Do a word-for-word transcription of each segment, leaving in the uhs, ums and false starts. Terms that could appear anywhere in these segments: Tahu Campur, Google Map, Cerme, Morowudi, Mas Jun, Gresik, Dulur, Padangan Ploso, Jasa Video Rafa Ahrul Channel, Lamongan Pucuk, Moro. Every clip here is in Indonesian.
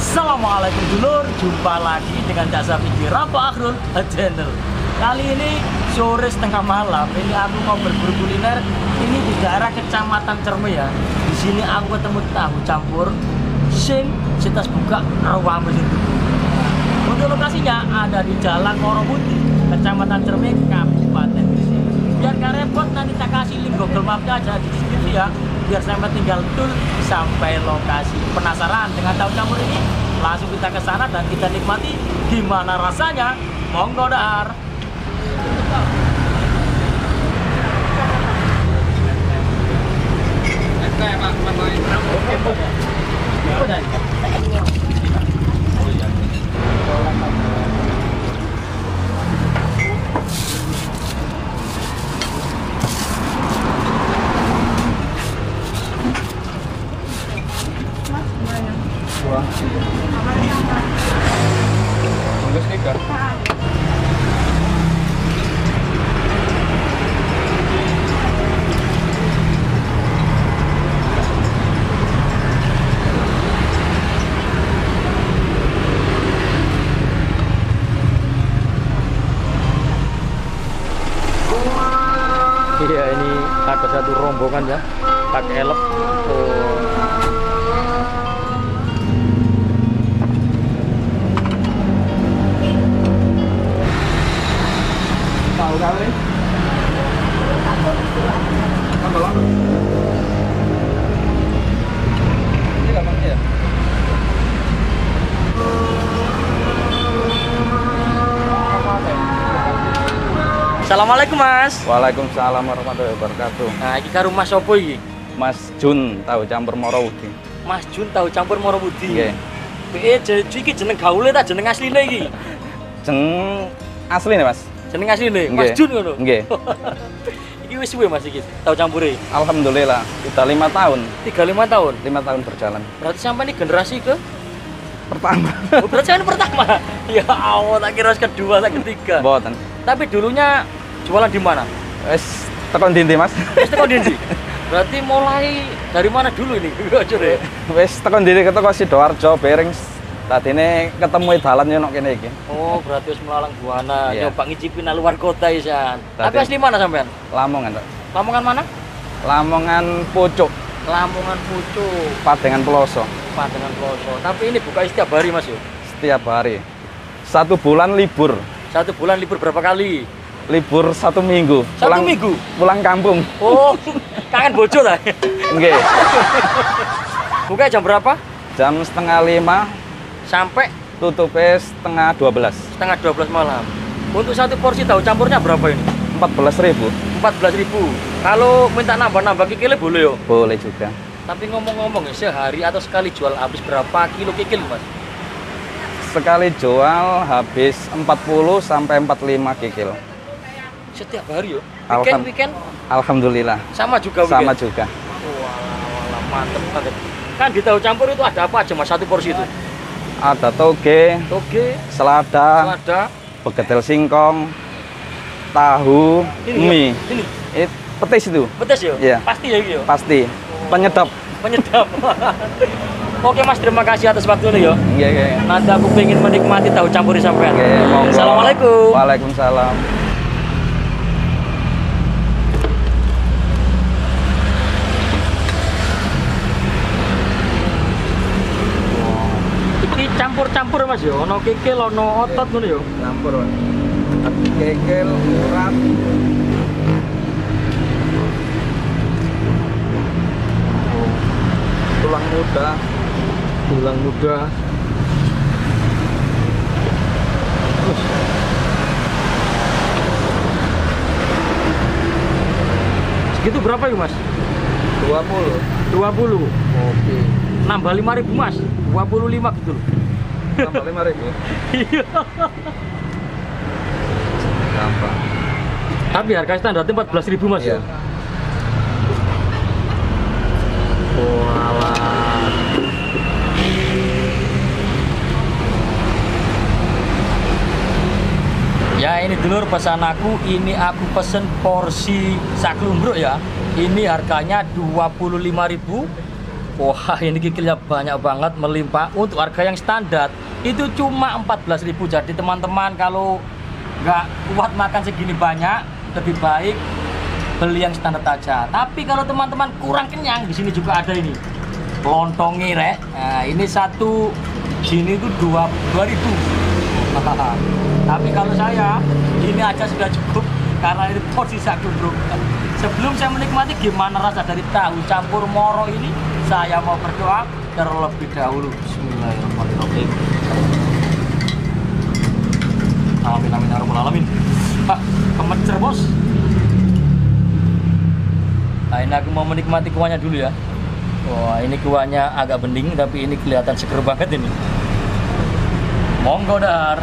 Assalamualaikum dulur, jumpa lagi dengan Jasa Video Rafa Ahrul Channel. Kali ini sore setengah malam, ini aku mau berburu kuliner. Ini di daerah kecamatan Cerme ya. Di sini aku ketemu tahu campur, sing sitas buka rawam di situ. Untuk lokasinya ada di Jalan Morowudi, Kecamatan Cerme, Kabupaten Gresik. Biar nggak repot, nanti kita kasih link Google Mapnya aja di sini ya. Biar sampai tinggal tur sampai lokasi. Penasaran dengan tahu campur ini? Langsung kita ke sana dan kita nikmati gimana rasanya. Monggo dar. Iya, ini ada satu rombongan ya, tak elok. Oh. Assalamualaikum Mas. Waalaikumsalam warahmatullahi wabarakatuh. Nah, iki karo Mas sapa iki? Mas Jun, tahu campur Morowudi. Mas Jun tahu campur Morowudi. Nggih. Piye iki jeneng gaule ta jeneng asline iki? Jeneng asline Mas. Jeneng asline Mas Jun ngono. Nggih. Iki wis suwe Mas iki tahu campure? Alhamdulillah, sudah lima tahun. tiga puluh lima tahun. lima tahun berjalan. Berarti sampai ini generasi ke pertama. Oh, berarti ini pertama. Ya Allah, tak kira kedua, tak ketiga. Mboten. Tapi dulunya jualan di mana? Es tekon dindi Mas. Es tekon dindi. Berarti mulai dari mana dulu ini? Wes tekon dindi ke toko Sidoarjo, Bereng. Tadine ketemu dalan yo nek kene iki. Oh, berarti wis melalang buana, yeah. Nyoba ngicipin luar kota isan. Tapi asli mana sampean? Lamongan, Pak. Lamongan mana? Lamongan Pucuk. Lamongan Pucuk. Padangan Ploso. Padangan Ploso. Tapi ini buka setiap hari Mas yo. Setiap hari. Satu bulan libur. Satu bulan libur berapa kali? Libur satu minggu. Satu pulang, minggu? Pulang kampung. Oh, kangen bojo lah. Enggak. Buka jam berapa? Jam setengah lima. Sampai? Tutupnya setengah dua belas. Setengah dua belas malam. Untuk satu porsi tahu campurnya berapa ini? Empat belas ribu. Empat belas ribu. Kalau minta nambah-nambah kikil boleh yo? Boleh juga. Tapi ngomong-ngomong, sehari atau sekali jual habis berapa kilo kikil Mas? Sekali jual habis empat puluh sampai empat puluh lima kikil. Setiap hari ya? Weekend, weekend? Alhamdulillah. Sama juga weekend? Sama juga. Wah, mantep banget. Kan di tahu campur itu ada apa aja Mas satu porsi itu? Ada toge, toge, selada, selada, begetel singkong, tahu, ini, mie. Ini? It, petis itu. Petis ya? Yeah. Pasti ya? Gitu? Pasti. Oh. Penyedap. Penyedap. Oke Mas, terima kasih atas waktunya ya. Iya, iya. Nanti aku pengen menikmati tahu campur di sampean. Oke, assalamualaikum. Waalaikumsalam. Campur Mas yo, ono kikil, ono otot ngono yo. Campur. Kikil, urat. Tulang muda. Tulang muda. Segitu berapa ya Mas? dua puluh. dua puluh. Oke. Nambah lima ribu Mas. dua puluh lima gitu loh. Tambah lima ribu. Iya. Tambah. Tapi harga standarnya empat belas ribu Mas. Iya. Walah. Ya ini dulur pesan aku. Ini aku pesen porsi saklumbruk ya. Ini harganya dua puluh lima ribu. Wah, ini kikilnya banyak banget melimpah. Untuk harga yang standar itu cuma empat belas ribu. Jadi teman-teman kalau nggak kuat makan segini banyak, lebih baik beli yang standar aja. Tapi kalau teman-teman kurang kenyang, di sini juga ada ini lontong ngireh. Nah, ini satu, sini itu dua ribu. Tapi kalau saya ini aja sudah cukup, karena itu porsi satu bro. Sebelum saya menikmati gimana rasa dari tahu campur Moro ini, saya mau berdoa terlebih dahulu. Bismillahirrahmanirrahim. Amin amin ya rabbal alamin. Ah, kemecer bos. Nah, ini aku mau menikmati kuahnya dulu ya. Wah, ini kuahnya agak bening, tapi ini kelihatan seger banget ini. Monggo dar.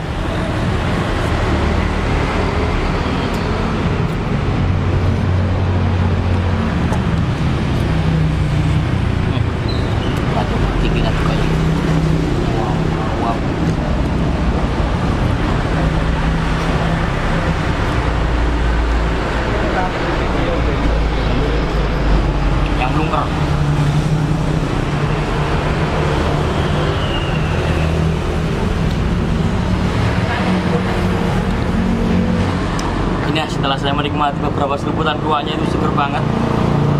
Setelah saya menikmati beberapa seluputan kuahnya, itu seger banget.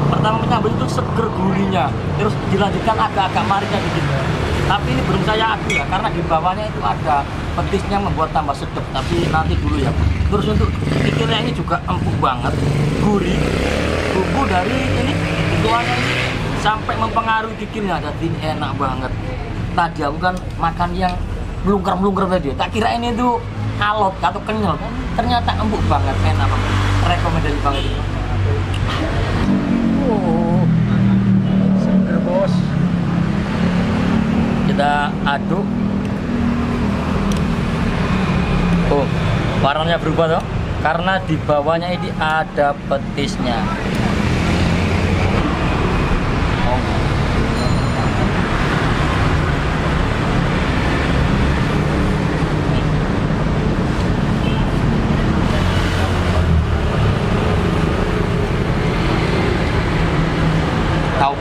Pertama menyambut itu seger gurihnya, terus dilanjutkan agak-agak marisnya dikit. Tapi ini belum saya adu ya, karena di bawahnya itu ada petisnya membuat tambah sedap. Tapi nanti dulu ya. Terus untuk kikilnya ini juga empuk banget, gurih. Bumbu dari ini kuahnya ini sampai mempengaruhi kikilnya, jadi enak banget. Tadi aku kan makan yang melungker-melungker tadi, tak kira ini tuh alot atau kenyal, ternyata empuk banget, enak banget, rekomendasi banget. Oh, seger bos. Kita aduk. Oh, warnanya berubah toh, karena di bawahnya ini ada petisnya.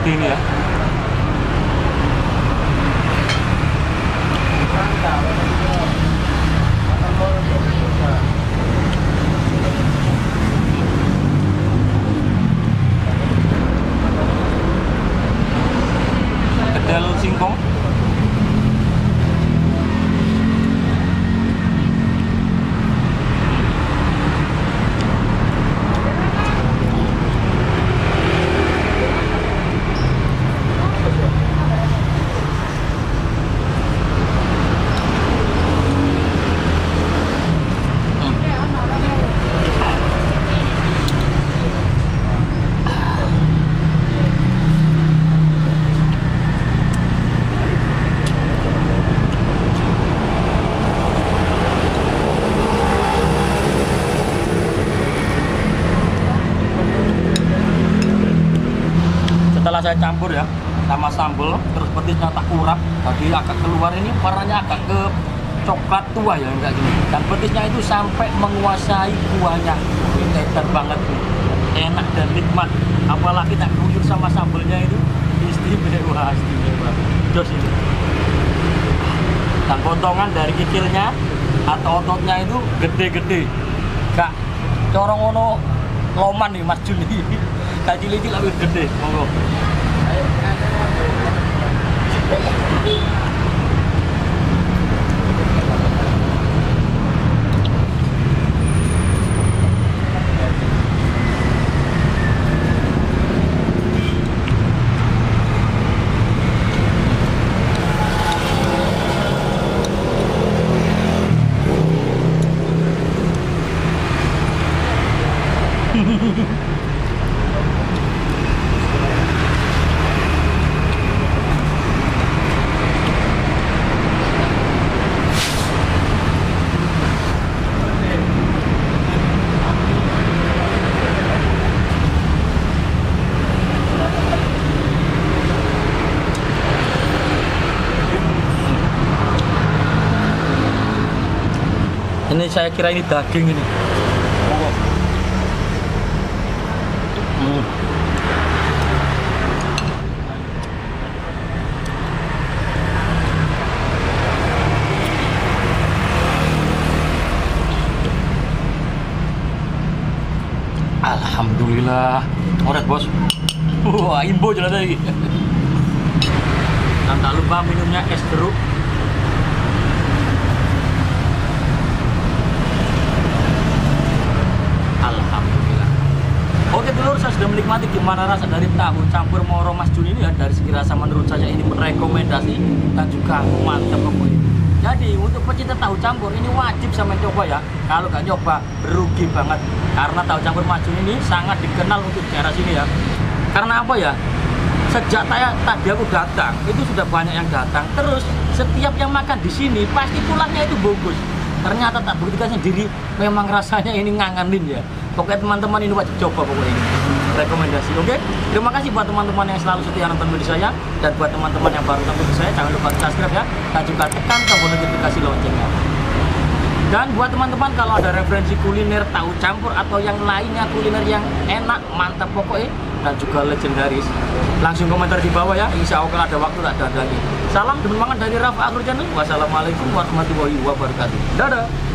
Ini ya. Kedel singkong. Saya campur ya sama sambal, terus petisnya tak urap, jadi agak keluar ini warnanya agak ke coklat tua ya, enggak gini. Dan petisnya itu sampai menguasai kuahnya, enak banget, enak dan nikmat. Apalagi tak guyur sama sambalnya itu, istri berdoa istimewa. Jos ini. Dan potongan dari kikilnya atau ototnya itu gede-gede, kak. Corong ono loman nih Mas Jun ini. Tajil-tajil lebih gede, monggo. Ini saya kira ini daging ini. Hmm. Alhamdulillah. Oret bos. Wah, imbo jalan lagi. Dan tak lupa minumnya es jeruk. Alhamdulillah. Oke dulur, saya sudah menikmati gimana rasa dari tahu campur Moro Mas Jun ini ya. Dari segi rasa menurut saya ini merekomendasi dan juga mantap pokoknya. Jadi untuk pecinta tahu campur ini wajib sama coba ya. Kalau nggak coba rugi banget, karena tahu campur Mas Jun ini sangat dikenal untuk daerah sini ya. Karena apa ya? Sejak saya tadi aku datang itu sudah banyak yang datang. Terus setiap yang makan di sini pasti pulangnya itu bagus. Ternyata tak buktikan sendiri, memang rasanya ini ngangenin ya. Pokoknya teman-teman ini wajib coba pokoknya ini. Rekomendasi, oke? Okay? Terima kasih buat teman-teman yang selalu setia nonton video saya. Dan buat teman-teman yang baru nonton video saya, jangan lupa subscribe ya. Dan juga tekan tombol notifikasi loncengnya. Dan buat teman-teman kalau ada referensi kuliner tahu campur atau yang lainnya, kuliner yang enak, mantap pokoknya, dan juga legendaris, langsung komentar di bawah ya. Insya Allah kalau ada waktu tak ada lagi. Salam dan semangat dari Rafa Ahrul Channel. Wassalamualaikum warahmatullahi wabarakatuh. Dadah.